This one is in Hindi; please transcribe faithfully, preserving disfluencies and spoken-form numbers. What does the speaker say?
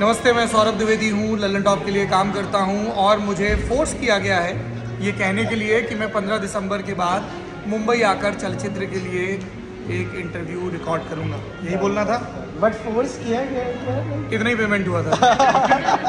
नमस्ते, मैं सौरभ द्विवेदी हूँ, लल्लन टॉप के लिए काम करता हूँ और मुझे फोर्स किया गया है ये कहने के लिए कि मैं पंद्रह दिसंबर के बाद मुंबई आकर चलचित्र के लिए एक इंटरव्यू रिकॉर्ड करूँगा। यही बोलना था, बट फोर्स किया गया, इतना ही पेमेंट हुआ था।